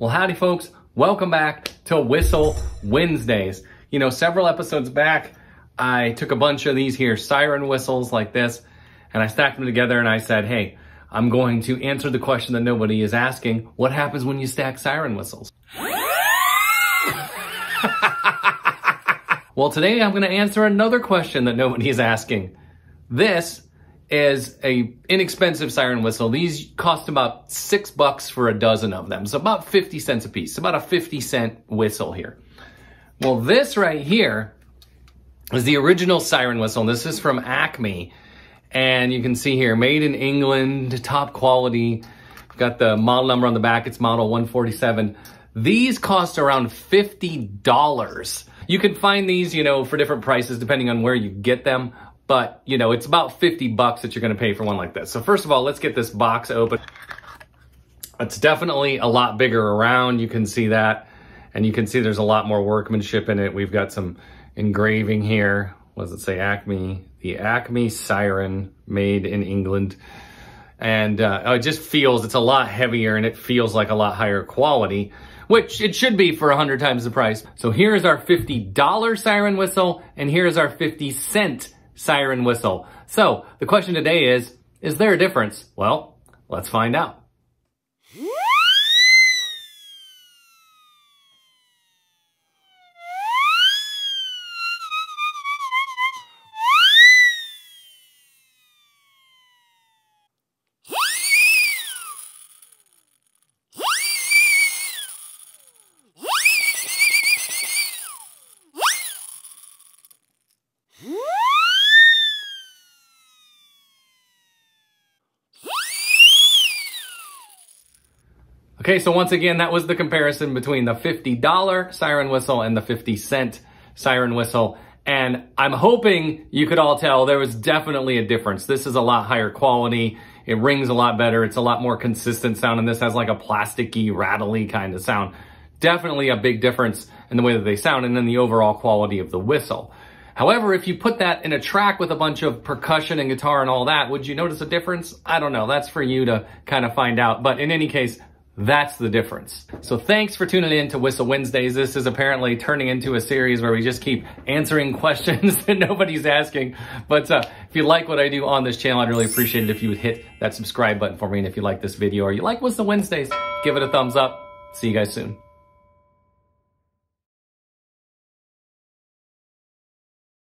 Well, howdy folks, welcome back to Whistle Wednesdays. You know, several episodes back, I took a bunch of these here siren whistles like this, and I stacked them together and I said, hey, I'm going to answer the question that nobody is asking. What happens when you stack siren whistles? Well, today I'm gonna answer another question that nobody is asking. This is a inexpensive siren whistle. These cost about $6 for a dozen of them. So about 50 cents a piece, about a 50-cent whistle here. Well, this right here is the original siren whistle. This is from Acme. And you can see here, made in England, top quality. Got the model number on the back. It's model 147. These cost around $50. You can find these, you know, for different prices depending on where you get them. But, you know, it's about $50 that you're gonna pay for one like this. So first of all, let's get this box open. It's definitely a lot bigger around, you can see that. And you can see there's a lot more workmanship in it. We've got some engraving here. What does it say? Acme, the Acme siren, made in England. And it just feels, it's a lot heavier and it feels like a lot higher quality, which it should be for 100 times the price. So here's our $50 siren whistle and here's our 50-cent siren whistle. So the question today is there a difference? Well, let's find out. Okay, so once again, that was the comparison between the $50 siren whistle and the 50-cent siren whistle. And I'm hoping you could all tell there was definitely a difference. This is a lot higher quality. It rings a lot better. It's a lot more consistent sound. And this has like a plasticky, rattly kind of sound. Definitely a big difference in the way that they sound and then the overall quality of the whistle. However, if you put that in a track with a bunch of percussion and guitar and all that, would you notice a difference? I don't know. That's for you to kind of find out. But in any case, that's the difference. So thanks for tuning in to Whistle Wednesdays. This is apparently turning into a series where we just keep answering questions that nobody's asking. But if you like what I do on this channel, I'd really appreciate it if you would hit that subscribe button for me. And if you like this video or you like Whistle Wednesdays, give it a thumbs up. See you guys soon.